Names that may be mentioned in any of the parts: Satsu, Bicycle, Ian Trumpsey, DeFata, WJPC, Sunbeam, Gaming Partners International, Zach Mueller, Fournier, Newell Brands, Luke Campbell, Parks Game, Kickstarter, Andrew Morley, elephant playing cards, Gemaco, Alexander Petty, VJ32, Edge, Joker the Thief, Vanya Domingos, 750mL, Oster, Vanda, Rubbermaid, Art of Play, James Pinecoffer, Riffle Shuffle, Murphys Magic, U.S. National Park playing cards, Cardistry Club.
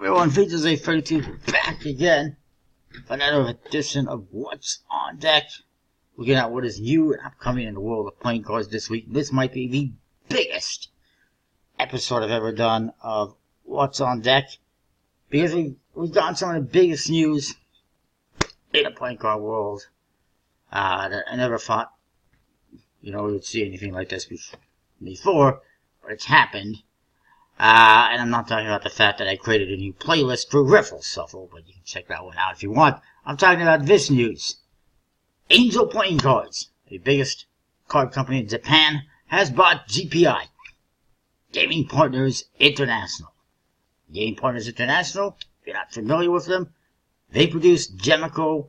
everyone, VJ32 back again for another edition of What's on Deck. We're getting out what is new and upcoming in the world of playing cards this week. This might be the biggest episode I've ever done of What's on Deck, because we've gotten some of the biggest news in the playing card world that I never thought, you know, we would see anything like this before, but it's happened. And I'm not talking about the fact that I created a new playlist for Riffle Shuffle, but you can check that one out if you want. I'm talking about this news. Angel Playing Cards, the biggest card company in Japan, has bought GPI, Gaming Partners International. Gaming Partners International, if you're not familiar with them, they produce Gemaco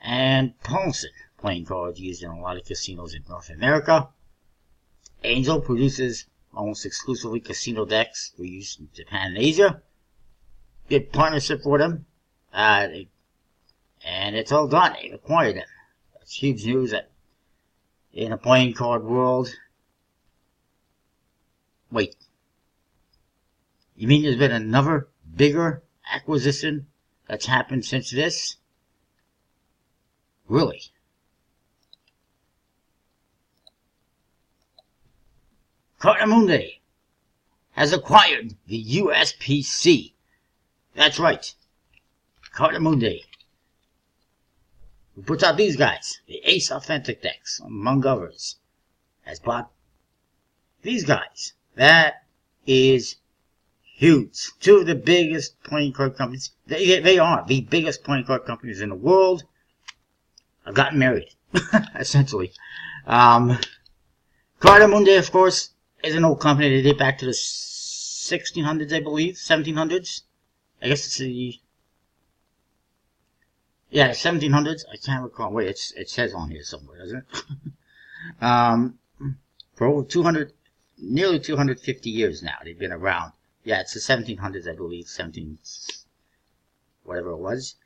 and Ponson playing cards used in a lot of casinos in North America. Angel produces almost exclusively casino decks for use in Japan and Asia. Good partnership for them. And it's all done. They acquired them. That's huge news that in the playing card world. Wait. You mean there's been another bigger acquisition that's happened since this? Really? Cartamundi has acquired the USPC. That's right. Cartamundi, who puts out these guys, the Ace Authentic decks, among others, has bought these guys. That is huge. Two of the biggest playing card companies, they are the biggest playing card companies in the world, have gotten married, essentially. Cartamundi, of course, is an old company. They date back to the 1600s, I believe, 1700s. I guess it's the 1700s. I can't recall. Wait, it says on here somewhere, doesn't it? For over 200, nearly 250 years now, they've been around. Yeah, it's the 1700s, I believe, 17, whatever it was.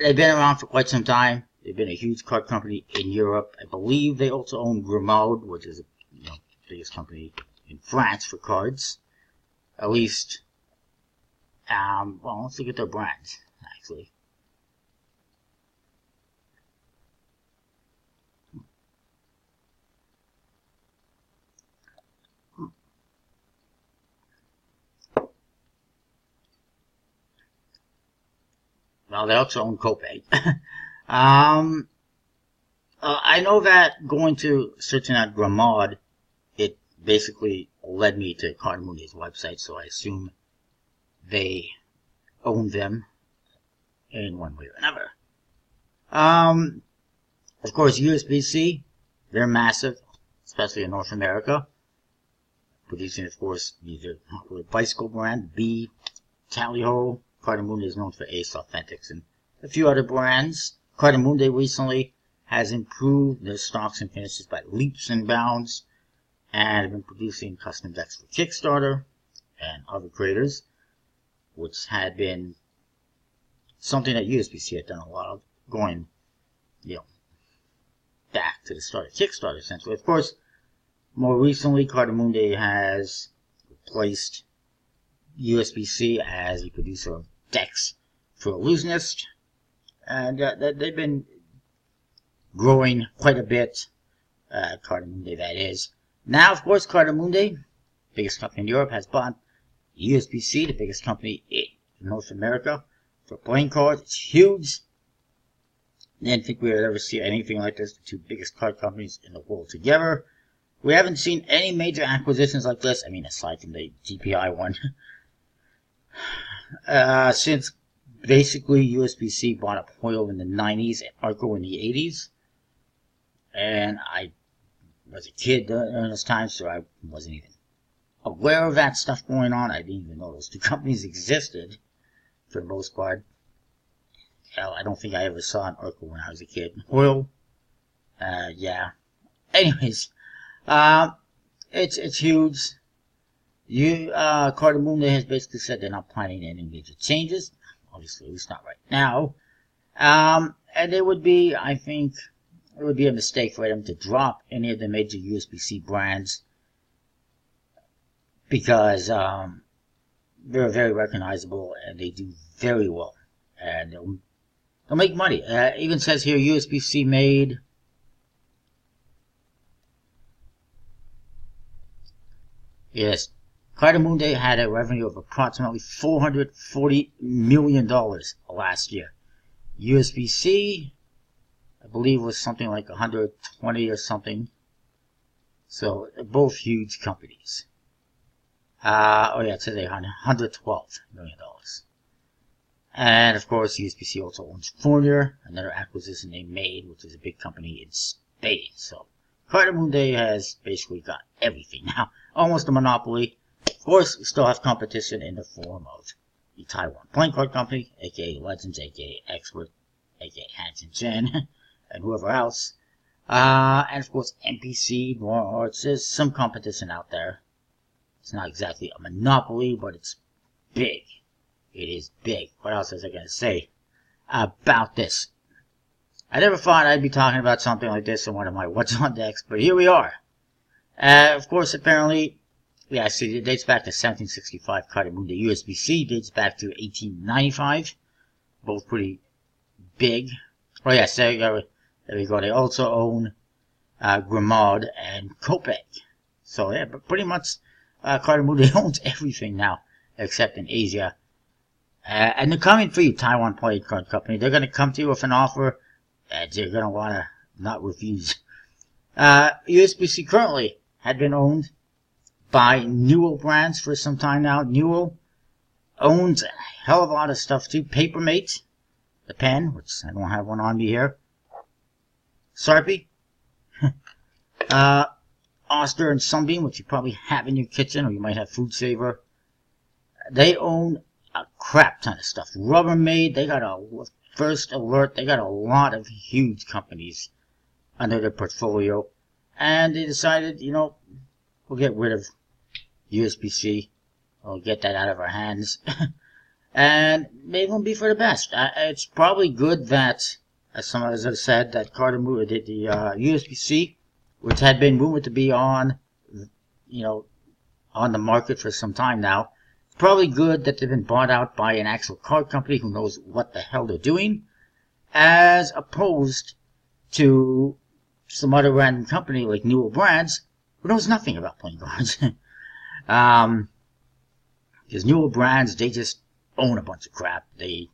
They've been around for quite some time. They've been a huge card company in Europe. I believe they also own Grimaud, which is the biggest company in France for cards. At least, well, let's look at their brands, actually. Well, they also own Copay. I know that going to searching out Grimaud, it basically led me to Cartamundi's website, so I assume they own them in one way or another. Of course, USPC, they're massive, especially in North America, producing, of course, either popular Bicycle brand, B, Tallyho. Cartamundi is known for Ace Authentics and a few other brands. Cartamundi recently has improved their stocks and finishes by leaps and bounds, and have been producing custom decks for Kickstarter and other creators, which had been something that USPC had done a lot of, going, back to the start of Kickstarter, essentially. Of course, more recently, Cartamundi has replaced USPC as a producer of decks for Illusionist, and they've been growing quite a bit, Cartamundi that is. Now, of course, Cartamundi, biggest company in Europe, has bought USPC, the biggest company in North America, for playing cards. It's huge. I didn't think we would ever see anything like this, the two biggest card companies in the world together. We haven't seen any major acquisitions like this, I mean, aside from the GPI one, since basically USPC bought up Hoyle in the 90s and Arco in the 80s, and I was a kid during this time, so I wasn't even aware of that stuff going on. I didn't even know those two companies existed, for the most part. Hell, I don't think I ever saw an Arco when I was a kid. Hoyle, yeah. Anyways, it's huge. Cartamundi has basically said they're not planning any major changes. Obviously, at least not right now. And it would be, I think, it would be a mistake for them to drop any of the major USPC brands, because they're very recognizable and they do very well, and they'll make money. It even says here USPC made yes, Cartamundi had a revenue of approximately $440 million last year. USPC, I believe, was something like 120 or something. So both huge companies. Oh yeah, it says $112 million. And of course, USPC also owns Fournier, another acquisition they made, which is a big company in Spain. So Cartamundi has basically got everything now, almost a monopoly. Of course, we still have competition in the form of the Taiwan Playing Card Company, aka Legends, aka Expert, aka Hanjin Jin, and whoever else. And of course, NPC, Moral Arts. There's some competition out there. It's not exactly a monopoly, but it's big. It is big. What else is I gonna say about this? I never thought I'd be talking about something like this in one of my What's on Decks, but here we are. Of course, apparently, yeah, see, it dates back to 1765. Cartamundi. USPC dates back to 1895. Both pretty big. Oh, yes, there you go. There we go. They also own Grimaud and Copay. So, yeah, but pretty much Cartamundi owns everything now, except in Asia. And they're coming for you, Taiwan Playing Card Company. They're going to come to you with an offer. You're going to want to not refuse. USPC currently had been owned by Newell Brands for some time now. Newell owns a hell of a lot of stuff too. Paper Mate, the pen, which I don't have one on me here. Sharpie. Oster and Sunbeam, which you probably have in your kitchen, or you might have Food Saver. They own a crap ton of stuff. Rubbermaid, they got a... First Alert, they got a lot of huge companies under their portfolio, and they decided, you know, we'll get rid of USPC, we'll get that out of our hands, and maybe it'll be for the best. It's probably good that, as some others have said, that Cartamundi did the USPC, which had been rumored to be on, you know, on the market for some time now. Probably good that they've been bought out by an actual card company who knows what the hell they're doing, as opposed to some other random company like Newell Brands, who knows nothing about playing cards. Because Newell Brands, they just own a bunch of crap. They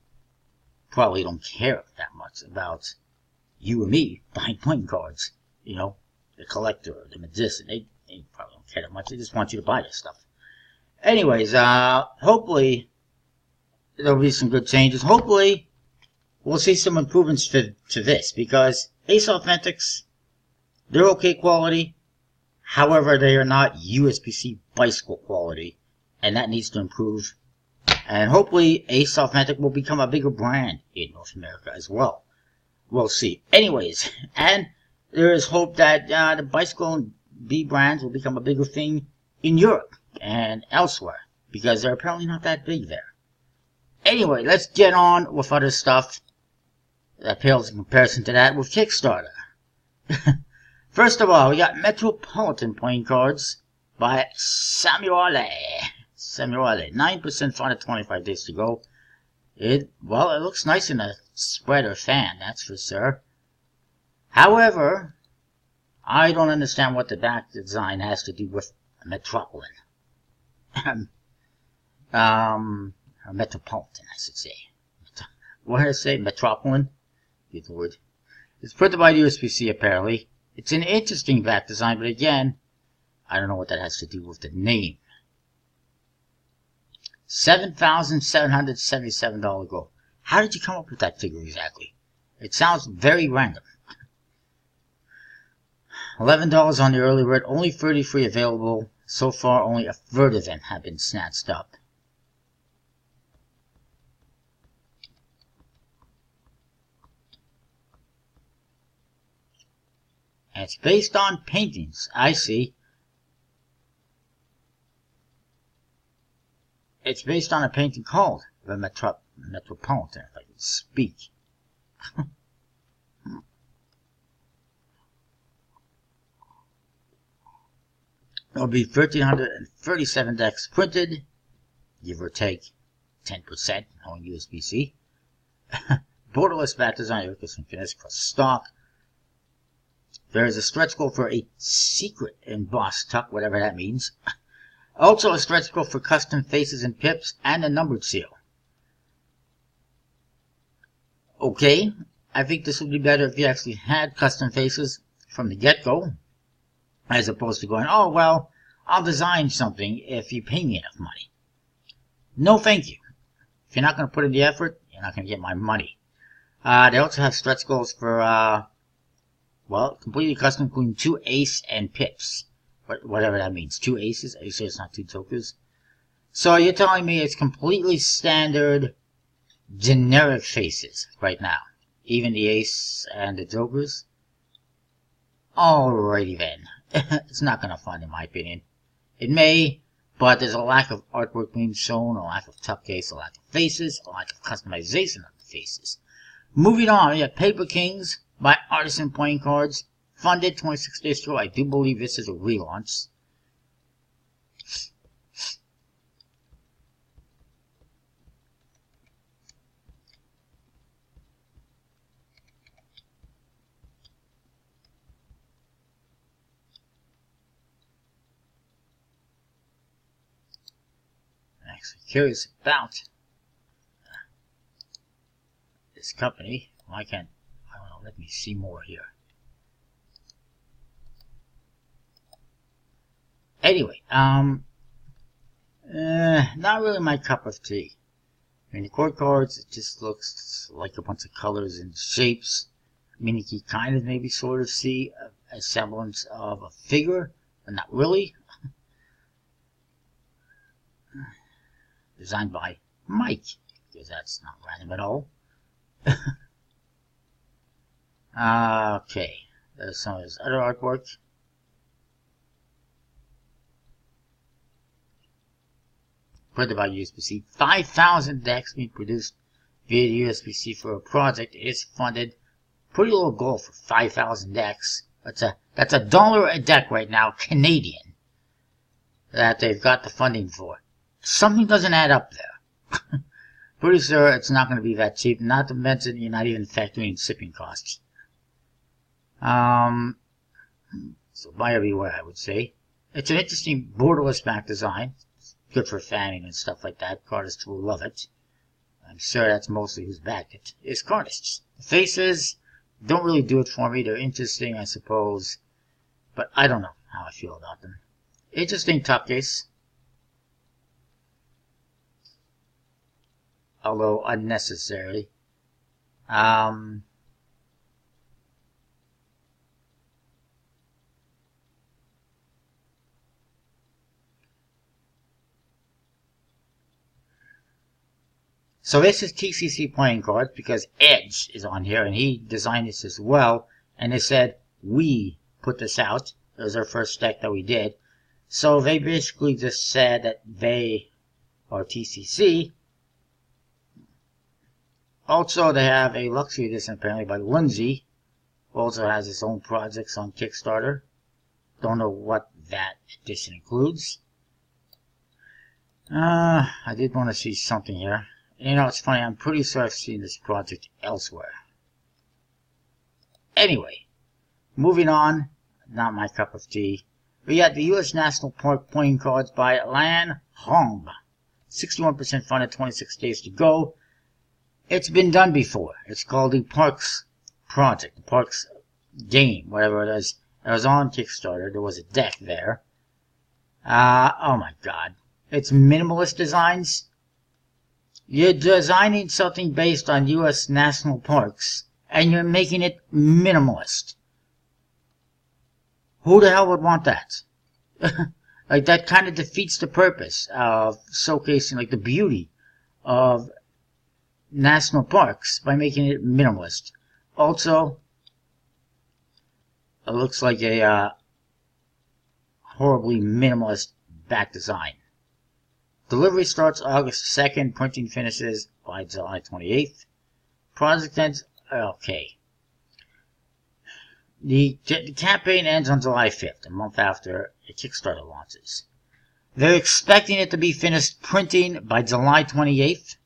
probably don't care that much about you and me buying playing cards. You know, the collector, the magician, they probably don't care that much. They just want you to buy this stuff. Anyways, hopefully there'll be some good changes. Hopefully we'll see some improvements to this, because Ace Authentics, they're okay quality. However, they are not USPC Bicycle quality, and that needs to improve. And hopefully Ace Authentic will become a bigger brand in North America as well. We'll see. Anyways, and there is hope that the Bicycle and B brands will become a bigger thing in Europe and elsewhere, because they're apparently not that big there. Anyway, let's get on with other stuff that pales in comparison to that with Kickstarter. First of all, we got Metropolitan Playing Cards by Samuele. 9% funded, 25 days to go. Well, it looks nice in a spreader fan, that's for sure. However, I don't understand what the back design has to do with Metropolitan. Or Metropolitan, I should say. What did I say? Metropolitan? Good word. It's printed by the USPC, apparently. It's an interesting back design, but again, I don't know what that has to do with the name. $7,777 goal. How did you come up with that figure exactly? It sounds very random. $11 on the early bird, only 33 available. So far, only a third of them have been snatched up. And it's based on paintings. I see. It's based on a painting called The Metropolitan, if I can speak. There'll be 1,337 decks printed, give or take 10% on USPC. Borderless back design with some finesse cross stock. There is a stretch goal for a secret embossed tuck, whatever that means. Also a stretch goal for custom faces and pips and a numbered seal. Okay, I think this would be better if you actually had custom faces from the get-go, as opposed to going, oh, well, I'll design something if you pay me enough money. No, thank you. If you're not going to put in the effort, you're not going to get my money. They also have stretch goals for, well, completely custom, including 2 ace and pips. Whatever that means. 2 aces? Are you sure it's not 2 tokens? So you're telling me it's completely standard, generic faces right now. Even the ace and the jokers? Alrighty then. It's not going to fun, in my opinion. It may, but there's a lack of artwork being shown, a lack of tuck case, a lack of faces, a lack of customization of the faces. Moving on, we have Paper Kings by Artisan Playing Cards, funded 26th issue. I do believe this is a relaunch. Curious about this company. Why can't I don't know, let me see more here. Anyway, not really my cup of tea. I mean, the core cards, it just looks like a bunch of colors and shapes. I mean, you can kind of maybe sort of see a semblance of a figure, but not really. Designed by Mike, because that's not random at all. Okay, there's some of his other artwork. Printed by USPC. 5,000 decks being produced via USPC for a project. It is funded. Pretty low goal for 5,000 decks. That's a dollar a deck right now, Canadian, that they've got the funding for. Something doesn't add up there. Pretty sure it's not going to be that cheap, not to mention you're not even factoring in shipping costs. So buyer beware, I would say. It's an interesting borderless back design. It's good for fanning and stuff like that. Cardists will love it. I'm sure that's mostly who's backed it, is cardists. The faces don't really do it for me. They're interesting, I suppose, but I don't know how I feel about them. Interesting top case. Although unnecessary. So this is TCC Playing Cards, because Edge is on here and he designed this as well, and they said we put this out. It was our first deck that we did. So they basically just said that they are TCC. Also, they have a luxury edition apparently by Lindsay. Also has his own projects on Kickstarter. Don't know what that edition includes. I did want to see something here. You know, it's funny, I'm pretty sure I've seen this project elsewhere. Anyway, moving on. Not my cup of tea. We got the U.S. National Park Playing Cards by Lan Hong. 61% funded, 26 days to go. It's been done before. It's called the Parks Project, the Parks Game, whatever it is. It was on Kickstarter. There was a deck there. Oh my god. It's minimalist designs. You're designing something based on U.S. national parks, and you're making it minimalist. Who the hell would want that? Like, that kind of defeats the purpose of showcasing, like, the beauty of national parks by making it minimalist. Also, it looks like a horribly minimalist back design. Delivery starts August 2nd. Printing finishes by July 28th. Project ends. Okay. The campaign ends on July 5th, a month after the Kickstarter launches. They're expecting it to be finished printing by July 28th,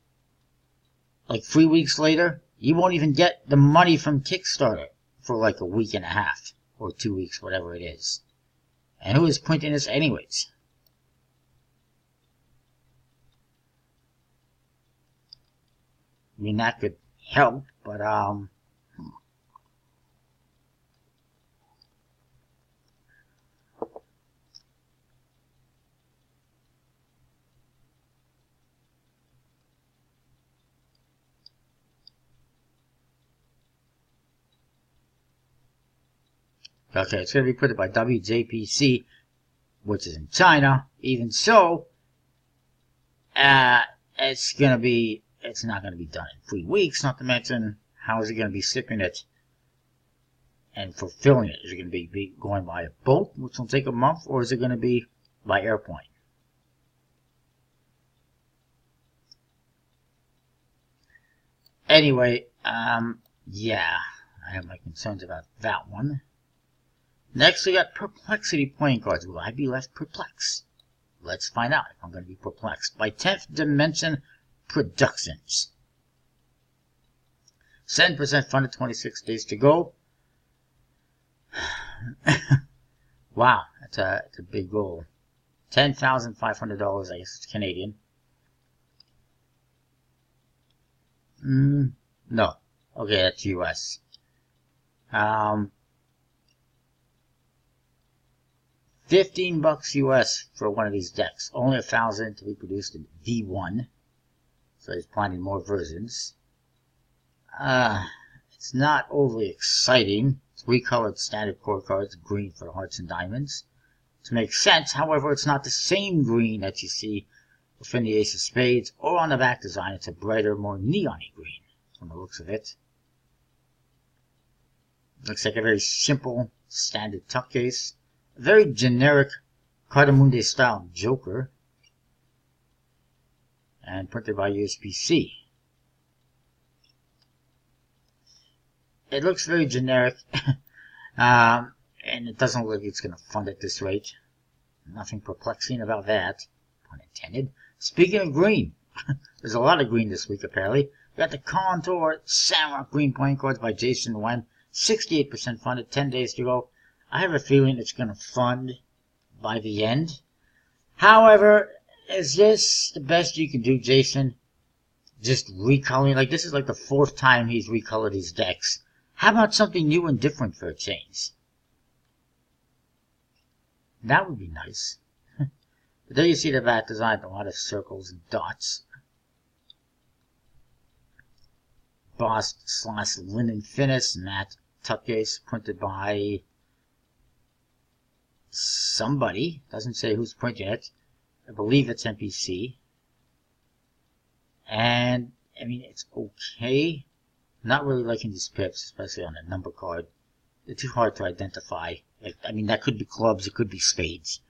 like 3 weeks later. You won't even get the money from Kickstarter for like a week and a half or 2 weeks, whatever it is. And who is printing this anyways? I mean, that could help, but okay, it's going to be printed by WJPC, which is in China. Even so, it's not going to be done in 3 weeks, not to mention, how is it going to be shipping it and fulfilling it? Is it going to be going by a boat, which will take a month, or is it going to be by airplane? Anyway, yeah, I have my concerns about that one. Next, we got Perplexity Playing Cards. Will I be less perplexed? Let's find out if I'm going to be perplexed. By 10th Dimension Productions. 7% funded, 26 days to go. Wow, that's a big goal. $10,500, I guess it's Canadian. No. Okay, that's US. $15 US for one of these decks. Only 1,000 to be produced in V1. So he's planning more versions. It's not overly exciting. 3 colored standard core cards, green for the hearts and diamonds. To make sense, however, it's not the same green that you see within the Ace of Spades or on the back design. It's a brighter, more neon-y green from the looks of it. Looks like a very simple standard tuck case. Very generic Cartamundi style Joker, and printed by USPC. It looks very generic, and it doesn't look like it's going to fund at this rate. Nothing perplexing about that, pun intended. Speaking of green, there's a lot of green this week apparently. We got the Contour Shamrock Green Playing Cards by Jason Wen, 68% funded, 10 days to go. I have a feeling it's going to fund by the end. However, is this the best you can do, Jason? Just recoloring? Like, this is like the 4th time he's recolored his decks. How about something new and different for a change? That would be nice. But there you see the back design, a lot of circles and dots. Bossed / linen finish, matte tuck case, printed by somebody, doesn't say who's printing it. I believe it's NPC. And, I mean, it's okay. Not really liking these pips, especially on a number card. They're too hard to identify. I mean, that could be clubs, it could be spades.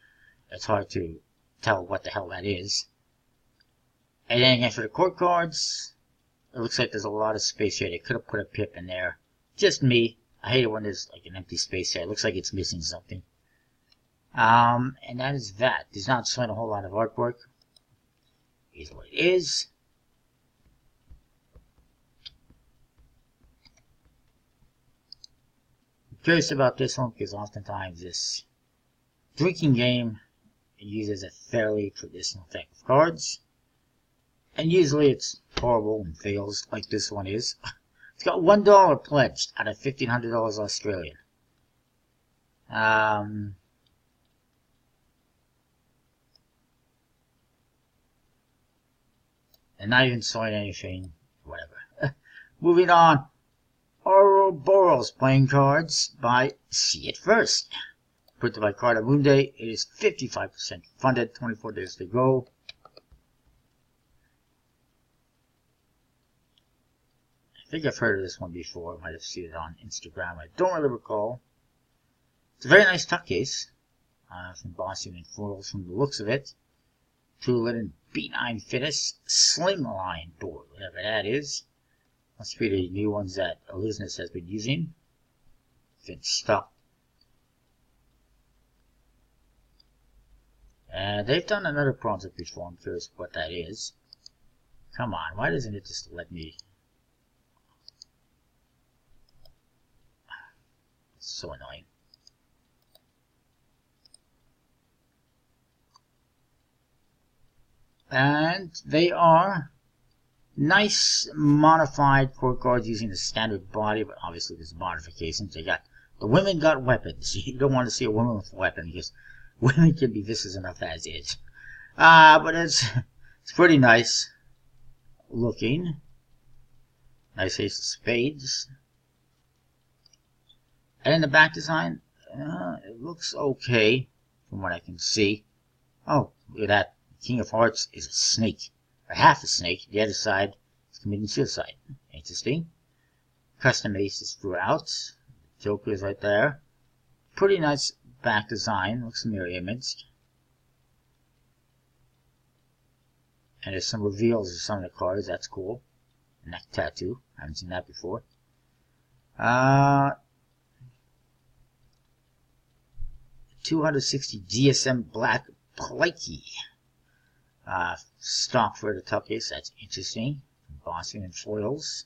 It's hard to tell what the hell that is. And then again, for the court cards, it looks like there's a lot of space here. They could have put a pip in there. Just me. I hate it when there's like an empty space here. It looks like it's missing something. And that is that. He's not showing a whole lot of artwork. Here's what it is. I'm curious about this one because oftentimes this drinking game uses a fairly traditional deck of cards. And usually it's horrible and fails like this one is. It's got $1 pledged out of $1,500 Australian. And not even showing anything, whatever. Moving on, Ouroboros Playing Cards by See It First. Printed by Cartamundi. It is 55% funded, 24 days to go. I think I've heard of this one before. I might have seen it on Instagram. I don't really recall. It's a very nice tuck case. Some embossing and florals from the looks of it. True linen B9 finish, slimline board, whatever that is. Must be the new ones that Illusionist has been using. It's been stopped. They've done another project before. I'm curious what that is. Come on, why doesn't it just let me? It's so annoying. And they are nice modified core cards using the standard body, but obviously there's modifications. They got the women got weapons. You don't want to see a woman with a weapon because women can be vicious enough as is. But it's pretty nice looking. Nice Ace of Spades. And in the back design, it looks okay from what I can see. Oh, look at that. King of Hearts is a snake, or half a snake. The other side is committing suicide. Interesting. Custom aces throughout. Joker is right there. Pretty nice back design. Looks mirror image. And there's some reveals of some of the cards. That's cool. Neck tattoo. I haven't seen that before. $260 GSM Black Pikey. Stock for the tuck case, that's interesting. Embossing and foils.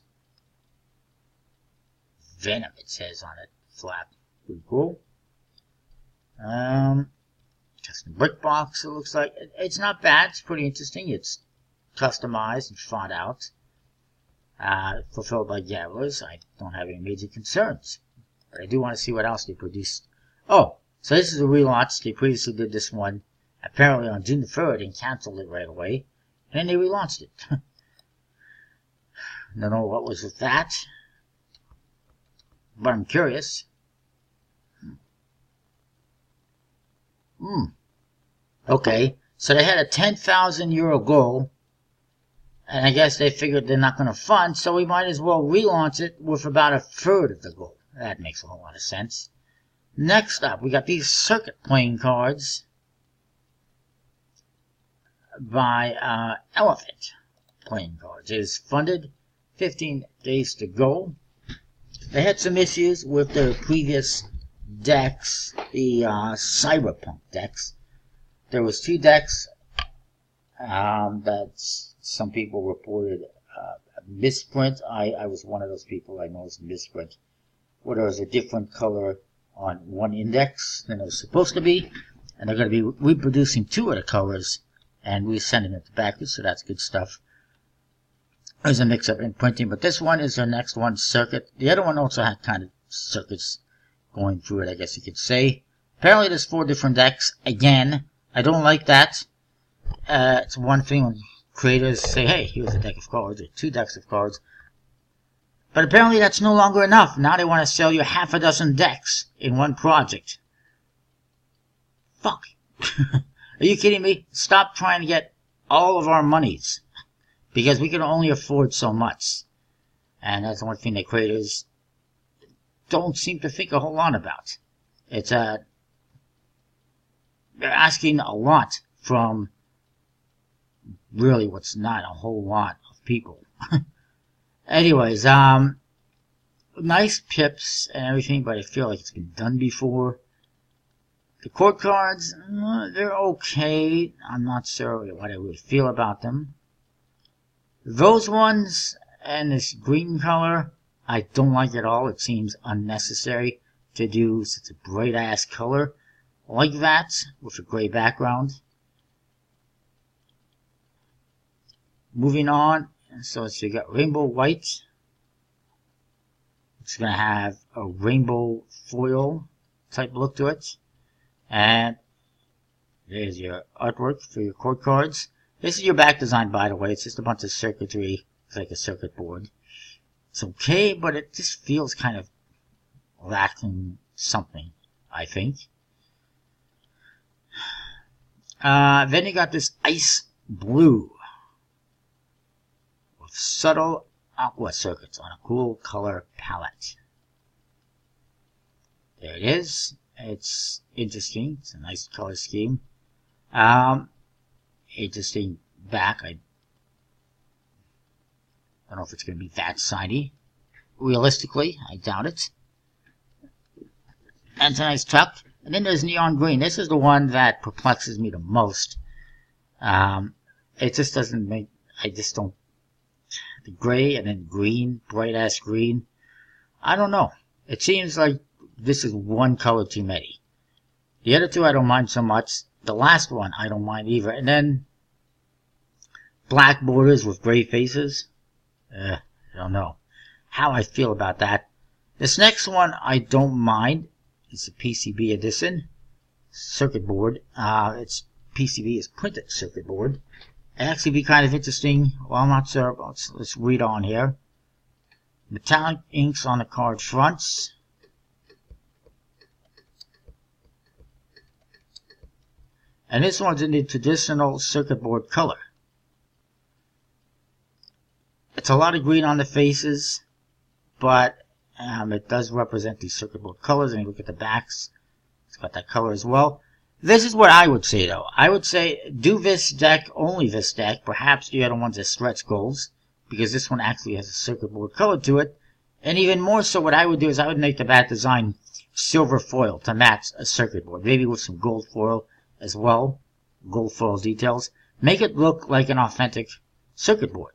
Venom, it says on it. Flap, pretty cool. Custom brick box, it looks like. It's not bad, it's pretty interesting. It's customized and thought out. Fulfilled by gamblers. I don't have any major concerns. But I do want to see what else they produced. Oh, so this is a relaunch. They previously did this one apparently on June the 3rd and cancelled it right away, and then they relaunched it. Don't know what was with that, but I'm curious. Okay, so they had a 10,000 euro goal, and I guess they figured they're not going to fund, so we might as well relaunch it with about a third of the goal. That makes a whole lot of sense. Next up, we got these circuit playing cards by Elephant Playing Cards. It is funded 15 days to go. They had some issues with their previous decks, the Cyberpunk decks. There was two decks that some people reported misprint. I was one of those people. I noticed misprint where there was a different color on one index than it was supposed to be, and they're going to be reproducing two of the colors and we send them at the back, so that's good stuff. There's a mix-up in printing, but this one is their next one, Circuit. The other one also had kind of circuits going through it, I guess you could say. Apparently there's four different decks. Again, I don't like that. It's one thing when creators say, hey, here's a deck of cards, or two decks of cards. But apparently that's no longer enough. Now they want to sell you half a dozen decks in one project. Fuck. Are you kidding me? Stop trying to get all of our monies, because we can only afford so much. And that's one thing that creators don't seem to think a whole lot about. It's they're asking a lot from really what's not a whole lot of people. Anyways, nice pips and everything, but I feel like it's been done before. The court cards, they're okay. I'm not sure what I would feel about them. Those ones and this green color, I don't like at all. It seems unnecessary to do such a bright-ass color like that with a gray background. Moving on, so you got rainbow white. It's going to have a rainbow foil type look to it. And there's your artwork for your court cards. This is your back design, by the way. It's just a bunch of circuitry. It's like a circuit board. It's okay, but it just feels kind of lacking something, I think. Then you got this ice blue with subtle aqua circuits on a cool color palette. There it is. It's interesting. It's a nice color scheme. Interesting back. I don't know if it's going to be that shiny. Realistically, I doubt it. And it's a nice tuck. And then there's Neon Green. This is the one that perplexes me the most. It just doesn't make... I just don't... The gray and then green, bright-ass green. I don't know. It seems like this is one color too many. The other two I don't mind so much. The last one I don't mind either. And then black borders with gray faces. I don't know how I feel about that. This next one I don't mind. It's a PCB edition. Circuit board. It's PCB is printed circuit board. It'd actually be kind of interesting. Well, I'm not sure. Let's read on here. Metallic inks on the card fronts. And this one's in the traditional circuit board color. It's a lot of green on the faces, but it does represent the circuit board colors. And you look at the backs, it's got that color as well. This is what I would say, though. I would say do this deck, only this deck. Perhaps the other one's as stretch goals, because this one actually has a circuit board color to it. And even more so, what I would do is I would make the back design silver foil to match a circuit board, maybe with some gold foil as well, gold foil details. Make it look like an authentic circuit board.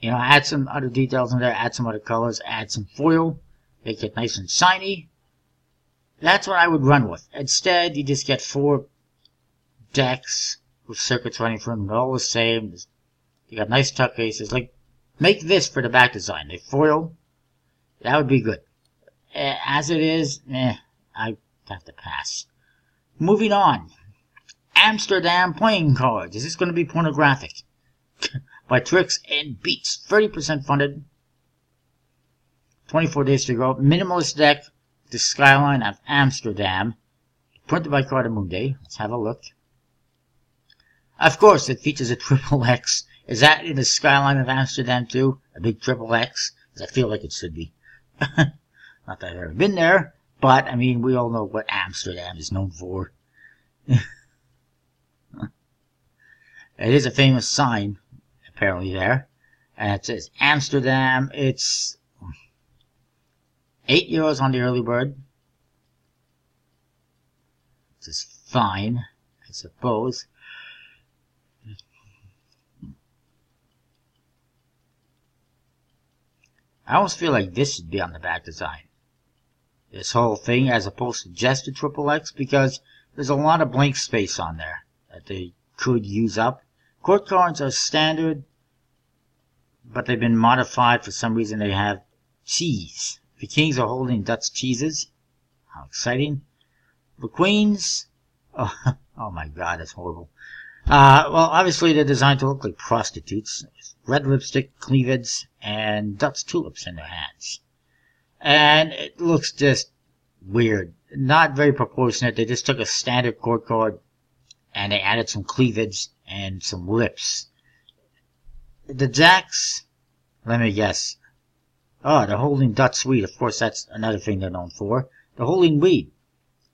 You know, add some other details in there, add some other colors, add some foil, make it nice and shiny. That's what I would run with. Instead, you just get four decks with circuits running through them. They're all the same. You got nice tuck cases. Like, make this for the back design. The foil, that would be good. As it is, I have to pass. Moving on. Amsterdam Playing Cards. Is this going to be pornographic? By Tricks and Beats. 30% funded. 24 days to go. Minimalist deck. The skyline of Amsterdam. Printed by Cartamundi. Let's have a look. Of course, it features a triple X. Is that in the skyline of Amsterdam too? A big triple X? Because I feel like it should be. Not that I've ever been there. But, I mean, we all know what Amsterdam is known for. It is a famous sign, apparently, there. And it says Amsterdam. It's €8 on the early bird. Which is fine, I suppose. I almost feel like this should be on the back design. This whole thing, as opposed to just the triple X, because there's a lot of blank space on there that they could use up. Court cards are standard, but they've been modified. For some reason, they have cheese. The kings are holding Dutch cheeses. How exciting. The queens. Oh my god, that's horrible. Well, obviously they're designed to look like prostitutes. Red lipstick, cleavage, and Dutch tulips in their hands. And it looks just weird. Not very proportionate. They just took a standard court card and they added some cleavage and some lips. The jacks, let me guess. Oh, the holding Dutch weed. Of course, that's another thing they're known for. The holding weed.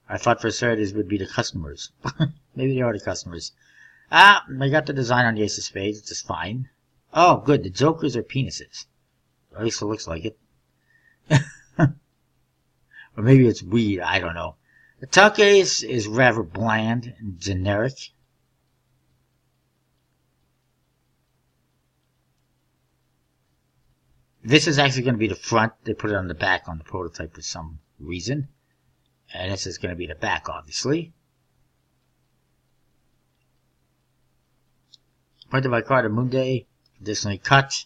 I thought for sure these would be the customers. Maybe they are the customers. I got the design on the Ace of Spades, which is fine. Oh, good. The jokers are penises. At least it looks like it. Or maybe it's weed. I don't know. The tuck ace is rather bland and generic. This is actually going to be the front. They put it on the back on the prototype for some reason. And this is going to be the back, obviously. Printed by Cartamundi, traditionally cut.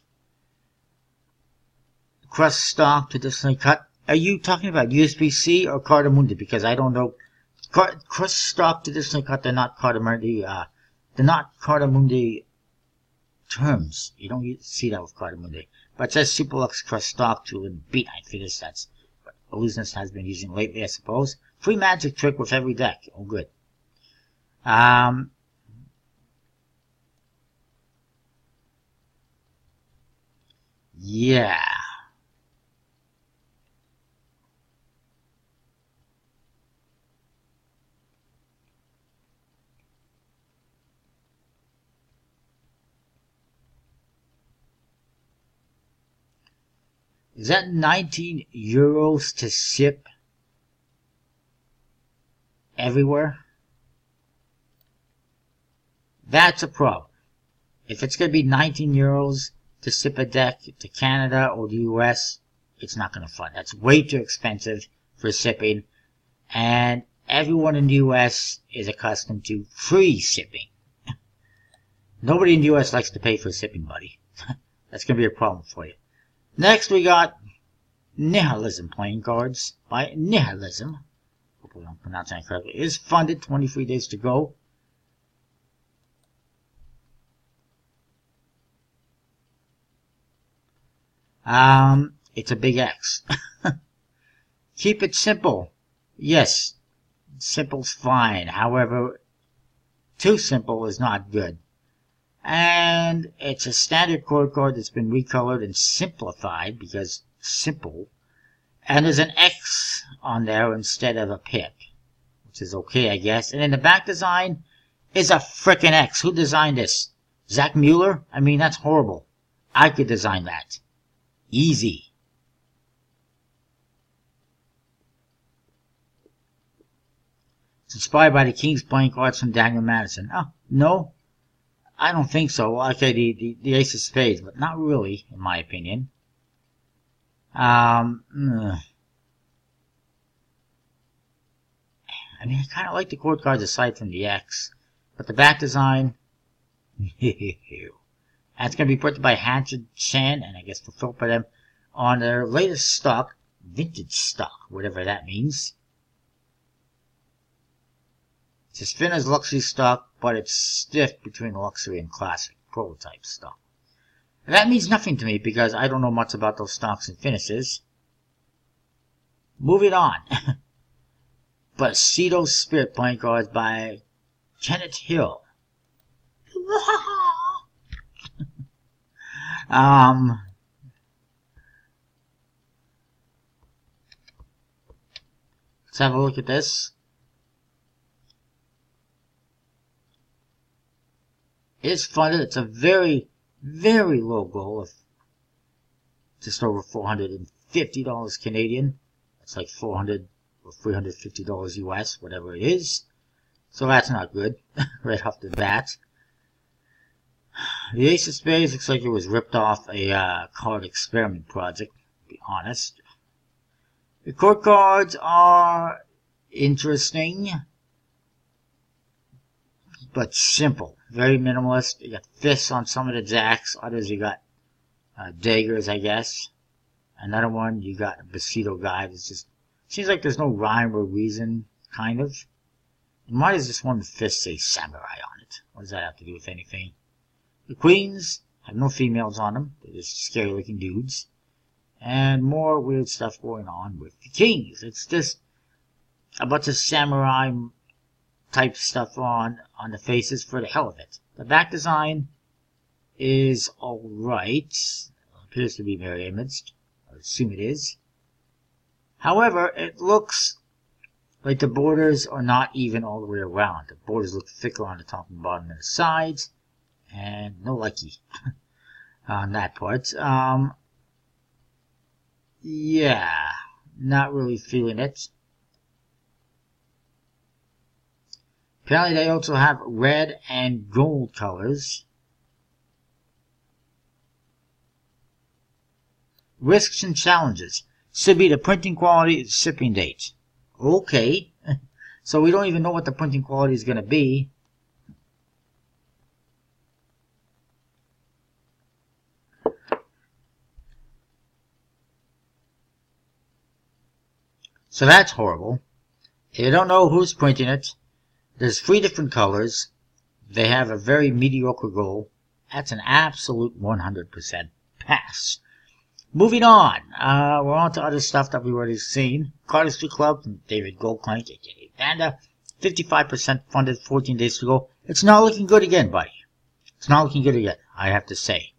Crust stock, traditionally cut. Are you talking about USPC or Cartamundi? Because I don't know. Crust stock, traditionally cut, they're not Cartamundi, terms. You don't see that with Cartamundi. But it says Superlux Crust Stock Tool and Beat. I figure that's what Illusionist has been using lately, I suppose. Free magic trick with every deck. Oh, good. Yeah. Is that €19 to ship? everywhere, that's a problem. If it's going to be 19 euros to ship a deck to Canada or the US, it's not going to fly. That's way too expensive for shipping, and everyone in the US is accustomed to free shipping. Nobody in the US likes to pay for shipping, buddy. That's going to be a problem for you. Next we got Nihilism Playing Cards by Nihilism. Hopefully I'm pronouncing that correctly. It is funded, 23 days to go. It's a big X. Keep it simple. Yes, simple's fine. However, too simple is not good. And it's a standard card that's been recolored and simplified because simple. And there's an X on there instead of a pick, which is okay, I guess. And in the back design is a frickin' X. Who designed this? Zach Mueller? I mean, that's horrible. I could design that. Easy. It's inspired by the King's Playing Cards from Daniel Madison. Oh, no, I don't think so. Okay, the Ace of Spades, but not really, in my opinion. I mean, I kind of like the court cards aside from the X, but the back design, that's going to be put by Hanjin Jin, and I guess fulfilled by them on their latest stock, vintage stock, whatever that means. It's as thin as luxury stock, but it's stiff between luxury and classic prototype stock. And that means nothing to me because I don't know much about those stocks and finishes. Moving on. Bushido's Spirit Playing Cards by Kenneth Hill. Let's have a look at this. It's funded. It's a very, very low goal of just over $450 Canadian. That's like $400 or $350 US, whatever it is. So that's not good right off the bat. The Ace of Spades looks like it was ripped off a card experiment project, to be honest. The court cards are interesting, but simple. Very minimalist. You got fists on some of the jacks. Others you got daggers, I guess. Another one, you got a Bushido guy. It just seems like there's no rhyme or reason, kind of. And why does this one with fists say samurai on it? What does that have to do with anything? The queens have no females on them. They're just scary looking dudes. And more weird stuff going on with the kings. It's just a bunch of samurai type stuff on the faces for the hell of it. The back design is alright. It appears to be mirror imaged. I assume it is. However, it looks like the borders are not even all the way around. The borders look thicker on the top and bottom than the sides. And no lucky on that part. Yeah, not really feeling it. Apparently they also have red and gold colors. Risks and challenges. Should be the printing quality and shipping date. Okay. So we don't even know what the printing quality is going to be. So that's horrible. You don't know who's printing it. There's 3 different colors. They have a very mediocre goal. That's an absolute 100% pass. Moving on. We're on to other stuff that we've already seen. Cardistry Club from David Goldklank, aka Vanda. 55% funded, 14 days to go. It's not looking good again, buddy. It's not looking good again, I have to say.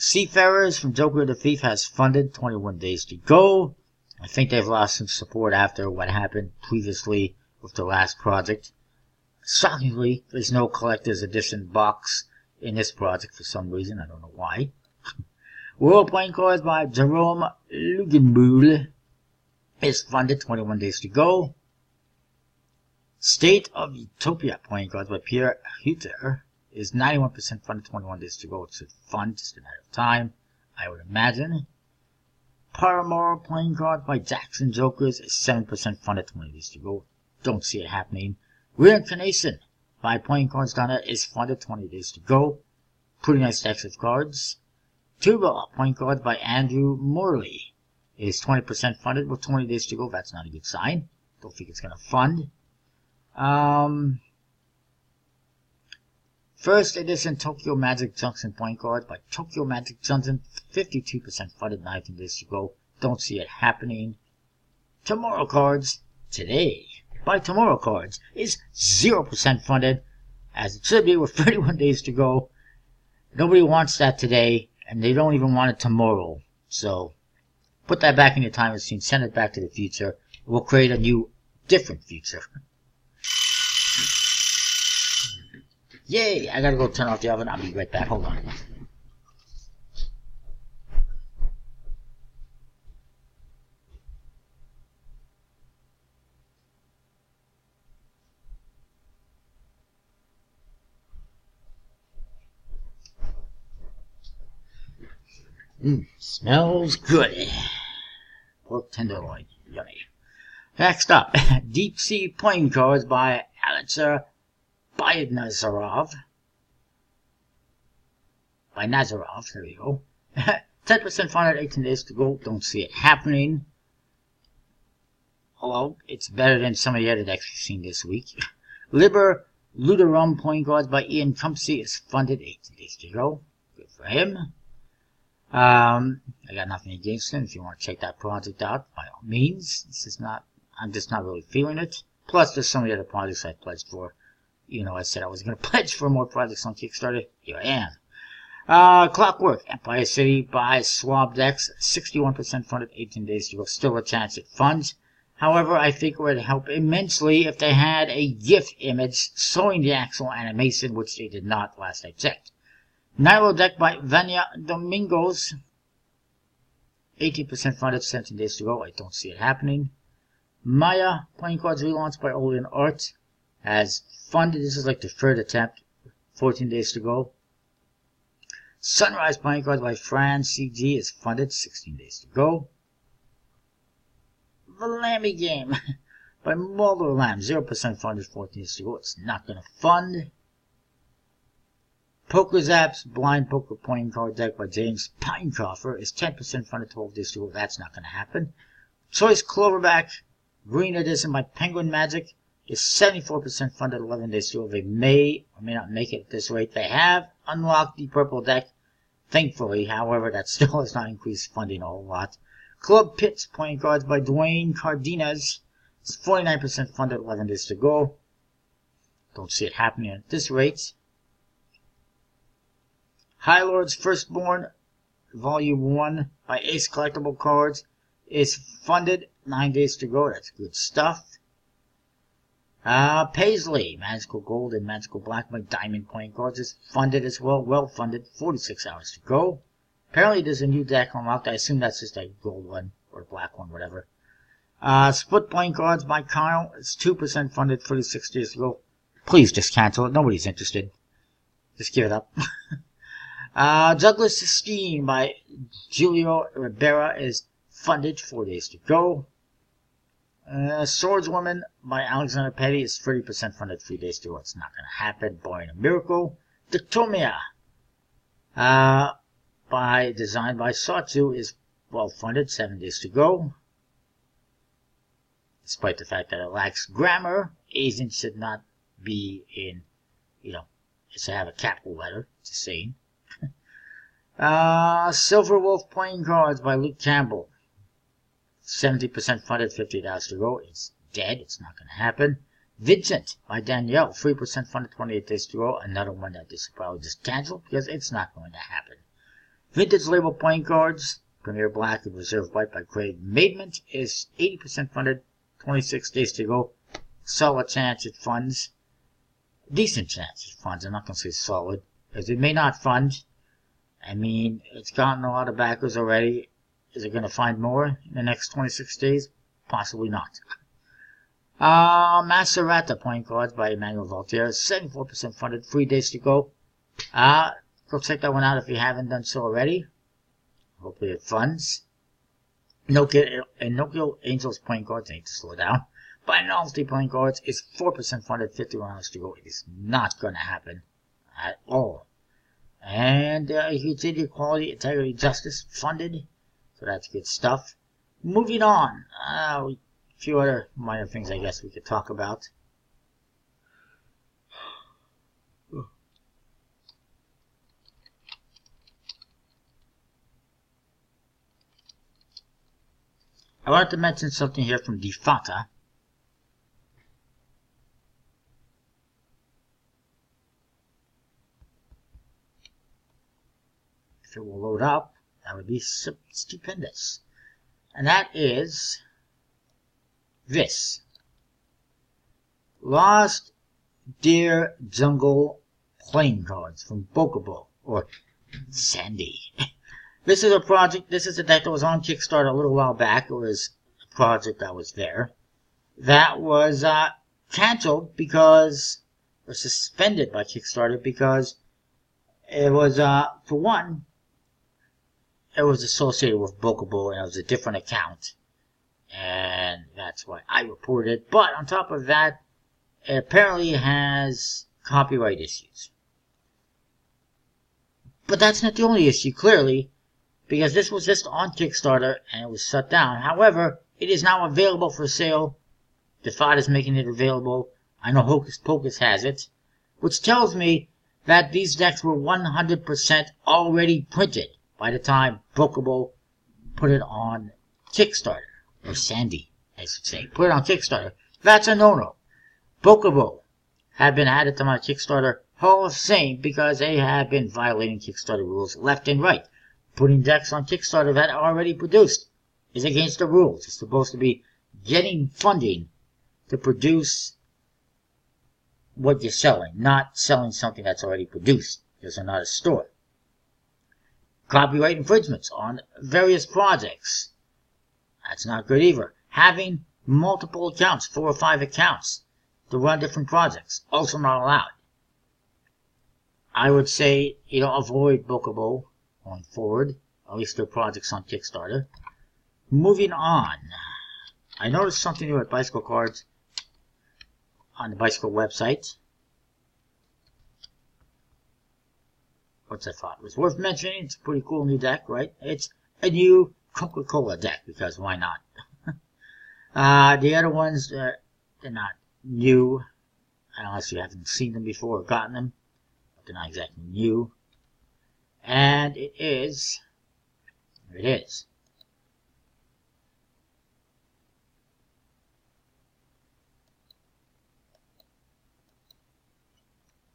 Seafarers from Joker the Thief has funded, 21 days to go. I think they've lost some support after what happened previously with the last project. Shockingly, there's no collector's edition box in this project for some reason. I don't know why. World Playing Cards by Jerome Lugenbuhl, is funded, 21 days to go. State of Utopia Playing Cards by Pierre Hutter is 91% funded, 21 days to go. It's a fund, just a matter of time, I would imagine. Moral Playing Cards by Jackson Jokers is 7% funded, 20 days to go. Don't see it happening. Reincarnation by PlayingCards.net is funded, 20 days to go. Pretty nice stacks of cards. Tuba Playing Cards by Andrew Morley is 20% funded with 20 days to go. That's not a good sign. Don't think it's going to fund. First edition Tokyo Magic Junction Playing Cards by Tokyo Magic Junction, 52% funded, 19 days to go. Don't see it happening. Tomorrow Cards Today by Tomorrow Cards is 0% funded, as it should be, with 31 days to go. Nobody wants that today, and they don't even want it tomorrow. So put that back in your time machine, send it back to the future. We'll create a new, different future. Yay, I gotta go turn off the oven. I'll be right back. Hold on. Smells good. Pork tenderloin. Yummy. Next up, Deep Sea Playing Cards by Alexer Bynazarov. By Nazarov, there we go. 10% funded, 18 days to go. Don't see it happening. Although, it's better than some of the other decks we've seen this week. Liber Ludorum Playing Cards by Ian Trumpsey is funded, 18 days to go. Good for him. I got nothing against him. If you want to check that project out, by all means. This is not, I'm just not really feeling it. Plus, there's so many other projects I pledged for. You know, I said I was going to pledge for more projects on Kickstarter. Here I am. Clockwork Empire City by Swab Decks, 61% funded, 18 days to go. Still a chance at funds. However, I think it would help immensely if they had a GIF image showing the actual animation, which they did not last I checked. Nilo Deck by Vanya Domingos, 18% funded, 17 days to go. I don't see it happening. Maya Playing Cards Relaunch by Olean Art has funded. This is like the third attempt, 14 days to go. Sunrise Playing Cards by Fran CG is funded, 16 days to go. The Lammy Game by Mulder Lamb, 0% funded, 14 days to go. It's not going to fund. Poker's Apps Blind Poker Playing Card Deck by James Pinecoffer is 10% funded, 12 days to go. That's not going to happen. Choice Cloverback Green Edition by Penguin Magic is 74% funded, 11 days to go. They may or may not make it at this rate. They have unlocked the purple deck, thankfully. However, that still has not increased funding a whole lot. Club Pits Playing Cards by Dwayne Cardenas is 49% funded, 11 days to go. Don't see it happening at this rate. High Lord's Firstborn, Volume 1, by Ace Collectible Cards, is funded, 9 days to go. That's good stuff. Paisley, Magical Gold and Magical Black by Diamond Playing Cards is funded as well. Well funded, 46 hours to go. Apparently there's a new deck unlocked. I assume that's just a gold one, or a black one, whatever. Split Playing Cards by Kyle is 2% funded, 36 days to go. Please just cancel it. Nobody's interested. Just give it up. Douglas Steam by Julio Ribera is funded, 4 days to go. Swordswoman by Alexander Petty is 30% funded, 3 days to go. It's not going to happen. Boring a Miracle. Dictomia by Design by Satsu is well funded, 7 days to go. Despite the fact that it lacks grammar, Asian should not be in, you know, it should have a capital letter. It's a saying. Silver Wolf Playing Cards by Luke Campbell, 70% funded, 50 days to go. It's dead. It's not going to happen. Vincent by Danielle, 3% funded, 28 days to go. Another one that they should probably just cancel because it's not going to happen. Vintage Label Playing Cards, Premier Black and Reserve White by Craig Maidment is 80% funded, 26 days to go. Solid chance at funds. Decent chance at funds. I'm not going to say solid because it may not fund. I mean, it's gotten a lot of backers already. Is it going to find more in the next 26 days? Possibly not. Macerata Playing Cards by Emmanuel Voltaire. 74% funded. 3 days to go. Go check that one out if you haven't done so already. Hopefully it funds. Nokia Angels Playing Cards. I need to slow down. But Novelty Playing Cards is 4% funded. 51 hours to go. It is not going to happen at all. And Utility, Equality, Integrity, Justice funded. So that's good stuff. Moving on. A few other minor things I guess we could talk about. I wanted to mention something here from DeFata. If it will load up, that would be stupendous. And that is this. Lost Deer Jungle Playing Cards from Bokobo, or Sandy. This is a project, this is a deck that was on Kickstarter a little while back. It was a project that was there. That was canceled because, or suspended by Kickstarter because it was, for one, it was associated with Bokobo, and it was a different account, and that's why I reported it. But on top of that, it apparently has copyright issues. But that's not the only issue, clearly, because this was just on Kickstarter, and it was shut down. However, it is now available for sale. DeFata is making it available. I know Hocus Pocus has it, which tells me that these decks were 100% already printed by the time Bokobo put it on Kickstarter. Or Sandy, I should say. Put it on Kickstarter. That's a no-no. Bokobo have been added to my Kickstarter Hall of Fame because they have been violating Kickstarter rules left and right. Putting decks on Kickstarter that are already produced is against the rules. It's supposed to be getting funding to produce what you're selling, not selling something that's already produced, because they're not a store. Copyright infringements on various projects. That's not good either. Having multiple accounts, 4 or 5 accounts, to run different projects, also not allowed. I would say, you know, avoid Bokobo going forward, at least their projects on Kickstarter. Moving on. I noticed something new at Bicycle Cards on the Bicycle website. What's I thought? It was worth mentioning. It's a pretty cool new deck, right? It's a new Coca-Cola deck, because why not? The other ones, they're not new, unless you haven't seen them before or gotten them. But they're not exactly new. And it is... There it is.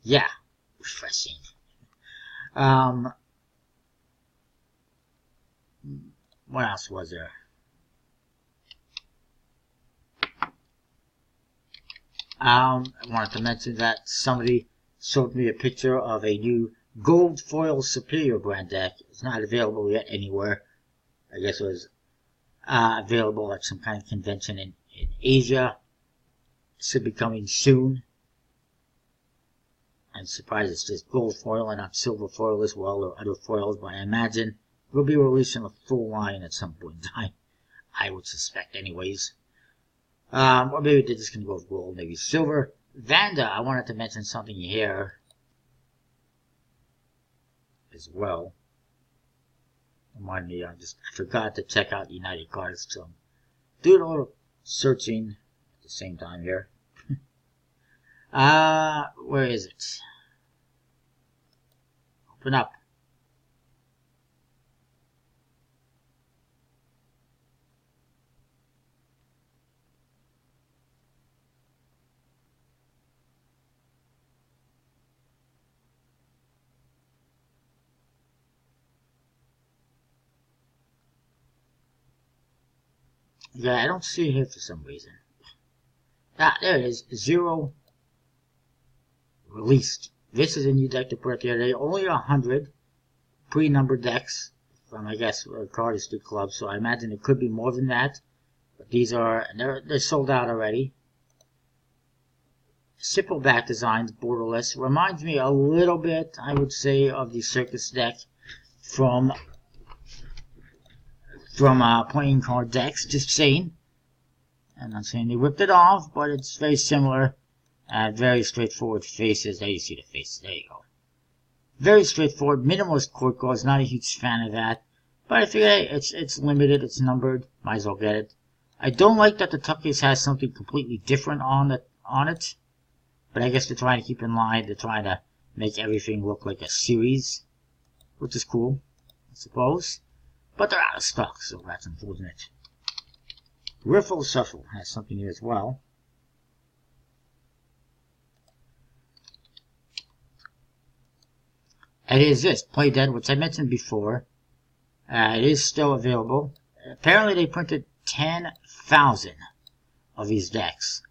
Yeah, refreshing. What else was there? I wanted to mention that somebody showed me a picture of a new gold foil Superior brand deck. It's not available yet anywhere. I guess it was available at some kind of convention in Asia. It should be coming soon. I'm surprised it's just gold foil and not silver foil as well, or other foils, but I imagine we'll be releasing a full line at some point in time. I would suspect anyways. Or maybe they're just going to go with gold, maybe silver. Vanda, I wanted to mention something here as well. Remind me, I forgot to check out United Cards, so I'm doing a little searching at the same time here. Where is it? Open up. Yeah, I don't see it here for some reason. Ah, there it is. Zero. Released. This is a new deck to put up the other day. Only 100 pre-numbered decks from, I guess, Cardistry Club, so I imagine it could be more than that. These are, they're sold out already. Simpleback Designs, borderless. Reminds me a little bit, I would say, of the Circus deck from playing card decks, just saying. I'm not saying they whipped it off, but it's very similar. Very straightforward faces. There you see the faces. There you go. Very straightforward. Minimalist court cards. Not a huge fan of that. But I figure, hey, it's limited. It's numbered. Might as well get it. I don't like that the tuck case has something completely different on it. But I guess they're trying to keep in line. They're trying to make everything look like a series. Which is cool, I suppose. But they're out of stock, so that's unfortunate. Riffle Shuffle has something here as well. It is this, Play Dead, which I mentioned before. It is still available. Apparently they printed 10,000 of these decks.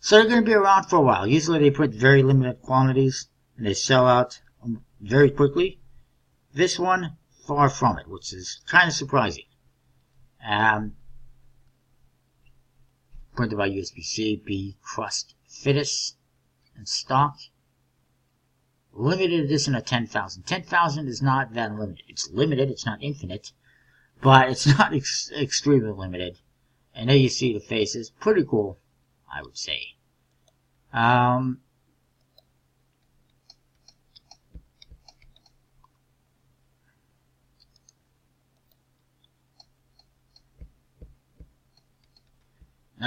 So they're going to be around for a while. Usually they print very limited quantities, and they sell out very quickly. This one, far from it, which is kind of surprising. Printed by USPC, B. Crust Fittis, and stock. Limited edition of 10,000. 10,000 is not that limited. It's limited, it's not infinite, but it's not extremely limited. And there you see the faces. Pretty cool, I would say. Now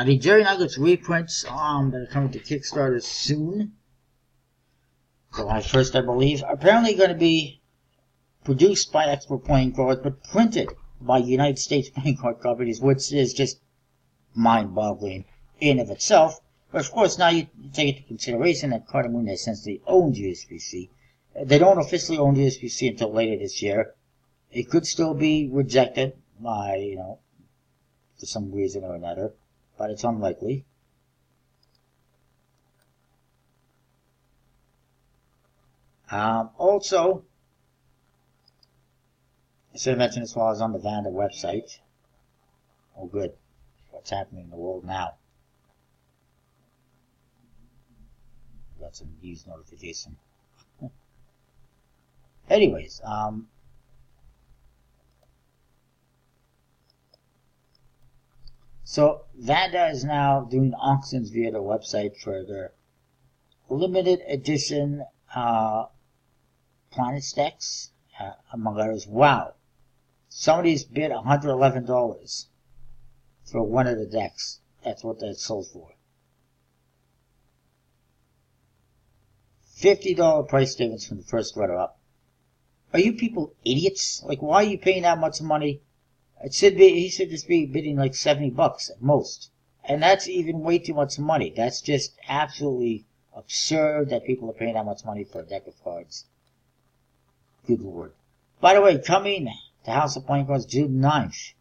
the Jerry Nuggets reprints that are coming to Kickstarter soon. July 1st, I believe, apparently going to be produced by Expert Playing Cards, but printed by United States Playing Card Companies, which is just mind-boggling in of itself. But of course, now you take into consideration that Cartamundi essentially owns USPC. They don't officially own USPC until later this year. It could still be rejected by, you know, for some reason or another, but it's unlikely. Also, I should have mentioned this while I was on the Vanda website. Oh good, what's happening in the world now? Got some news notification. Anyways, so Vanda is now doing auctions via their website for their limited edition Planet Stacks, among others. Wow, somebody's bid $111 for one of the decks. That's what that sold for. $50 price difference from the first runner-up. Are you people idiots? Like, why are you paying that much money? It should be, he should just be bidding like $70 at most, and that's even way too much money. That's just absolutely absurd that people are paying that much money for a deck of cards. Good lord. By the way, coming to House of Playing Cards June 9th.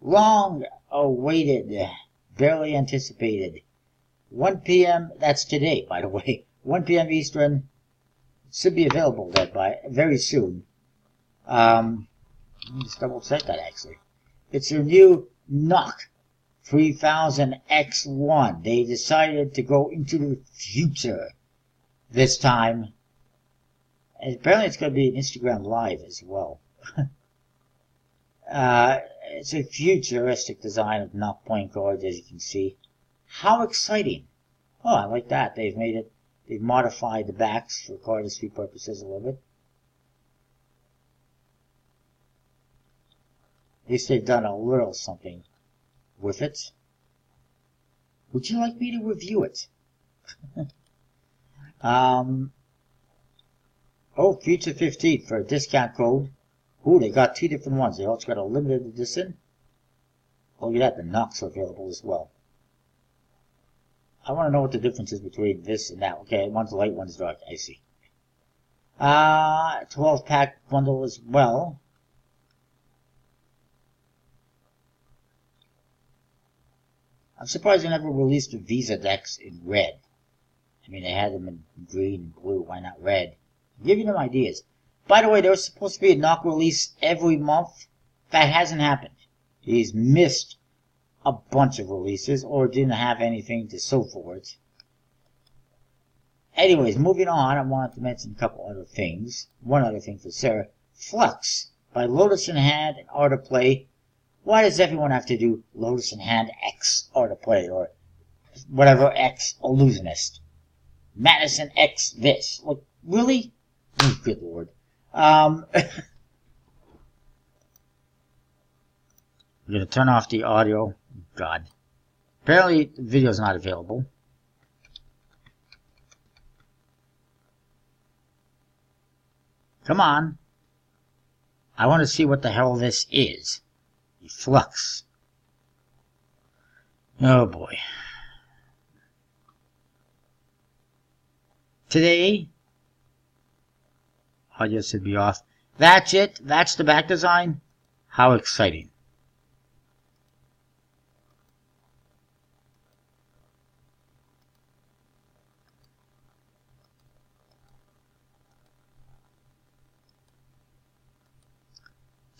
Long awaited, barely anticipated. 1 p.m. That's today, by the way. 1 p.m. Eastern. It should be available then by very soon. Let me just double check that actually. It's your new knock. 3000X1. They decided to go into the future this time. And apparently it's going to be an Instagram Live as well. It's a futuristic design of Knock Playing Cards, as you can see. How exciting. Oh, I like that. They've made it, they've modified the backs for cardistry purposes a little bit. At least they've done a little something with it. Would you like me to review it? Oh, Future 15 for a discount code. Ooh, they got two different ones. They also got a limited edition. Oh, look at that, the Knox are available as well. I want to know what the difference is between this and that. Okay, one's light, one's dark. I see. 12-pack bundle as well. I'm surprised they never released the Visa decks in red. I mean, they had them in green and blue. Why not red? I'm giving them ideas. By the way, there was supposed to be a knock release every month. That hasn't happened. He's missed a bunch of releases or didn't have anything to show for it. Anyways, moving on, I wanted to mention a couple other things. One other thing for Sarah. Flux by Lotus in Hand and Art of Play. Why does everyone have to do Lotus in Hand X Art of Play or whatever X Illusionist? Madison X this. Like, really? Oh, good lord. I'm going to turn off the audio. God. Apparently, the video's not available. Come on. I want to see what the hell this is. The Flux. Oh, boy. Today, audio should be off. That's it. That's the back design. How exciting.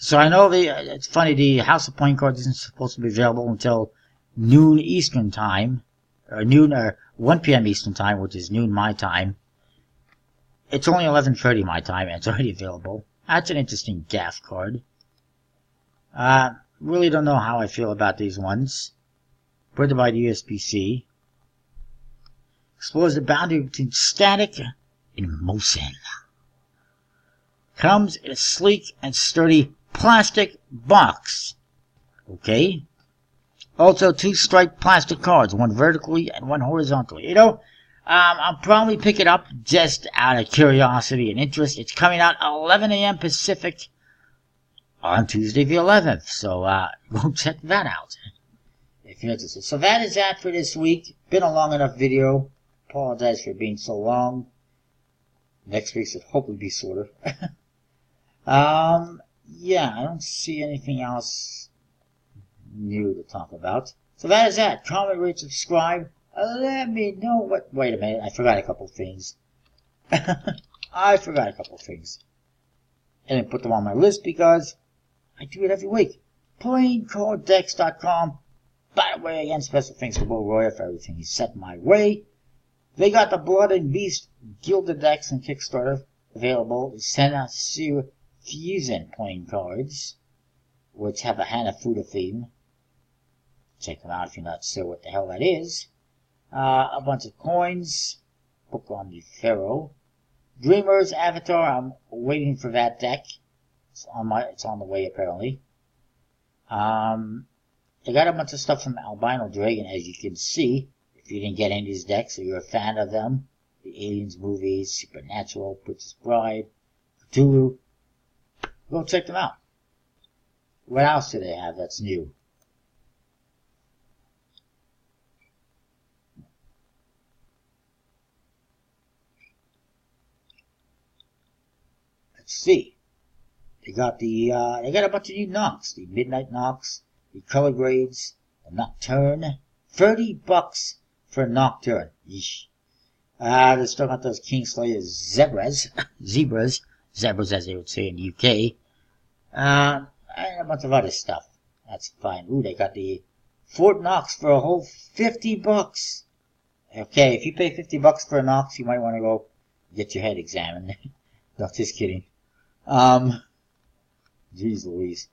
So I know it's funny, the House of Playing Cards isn't supposed to be available until noon Eastern time, or noon, or 1 p.m. Eastern time, which is noon my time. It's only 11:30 my time, and it's already available. That's an interesting gaff card. Really don't know how I feel about these ones. Printed by the USPC. Explores the boundary between static and motion. Comes in a sleek and sturdy plastic box. Okay. Also, two striped plastic cards, one vertically and one horizontally. You know, I'll probably pick it up just out of curiosity and interest. It's coming out 11 a.m. Pacific on Tuesday the 11th. So, go check that out if you're interested. So that is that for this week. Been a long enough video. Apologize for being so long. Next week should hopefully be shorter. Yeah, I don't see anything else new to talk about. So that is that. Comment, rate, subscribe. Let me know what... Wait a minute, I forgot a couple things. I didn't put them on my list because I do it every week. PlayingCardDecks.com. By the way, again, special thanks to Bo Royer for everything he set my way. They got the Blood and Beast Gilded Decks and Kickstarter available. Senatsu Fusion playing cards, which have a Hanafuda theme. Check them out if you're not sure what the hell that is. A bunch of coins. Book on the Pharaoh. Dreamer's Avatar. I'm waiting for that deck. It's on the way, apparently. They got a bunch of stuff from Albino Dragon, as you can see. If you didn't get any of these decks, or you're a fan of them, the Aliens movies, Supernatural, Princess Bride, Cthulhu, go check them out. What else do they have that's new? Let's see. They got a bunch of new knocks. The Midnight Knocks, the Color Grades, the Nocturne. $30 for Nocturne. Yeesh. They still got those Kingslayer Zebras. Zebras as they would say in the UK. And a bunch of other stuff. That's fine. Ooh, they got the Fort Knox for a whole $50. Okay, if you pay $50 for a Knox, you might want to go get your head examined. No, just kidding. Jeez Louise.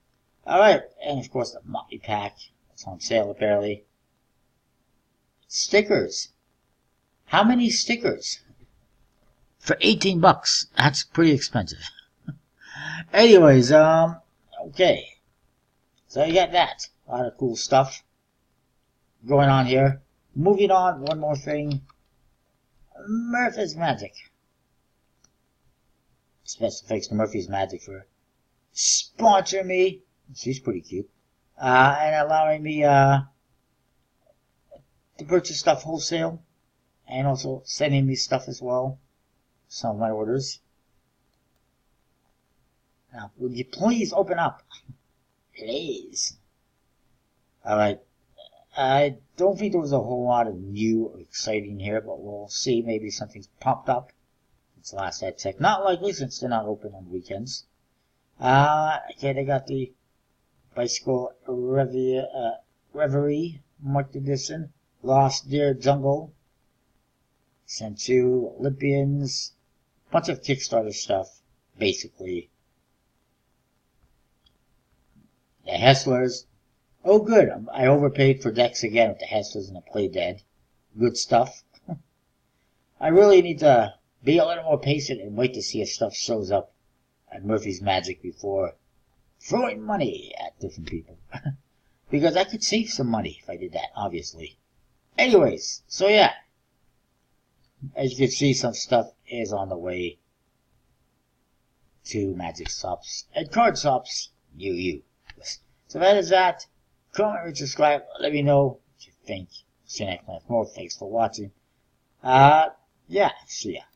Alright, and of course the Motley Pack. It's on sale apparently. Stickers. How many stickers? For $18. That's pretty expensive. Anyways, okay. So you got that. A lot of cool stuff going on here. Moving on, one more thing. Murphy's Magic. Special thanks to Murphy's Magic for sponsoring me. She's pretty cute. And allowing me, to purchase stuff wholesale, and also sending me stuff as well, some of my orders. Now, would you please open up? Please. Alright, I don't think there was a whole lot of new or exciting here, but we'll see, maybe something's popped up since last I checked. Not likely, since they're not open on weekends. Okay, they got the Bicycle Reverie, Marked Edition, Lost Deer Jungle, Sensu, Olympians, bunch of Kickstarter stuff, basically. The Hesslers, oh good, I overpaid for decks again with the Hesslers and the Play Dead. Good stuff. I really need to be a little more patient and wait to see if stuff shows up at Murphy's Magic before throwing money at different people. Because I could save some money if I did that, obviously. Anyways, so yeah. As you can see, some stuff is on the way to Magic Shops and Card Shops near you. So that is that. Comment, rate, subscribe. Let me know what you think. See you next time. More thanks for watching. Yeah, see ya.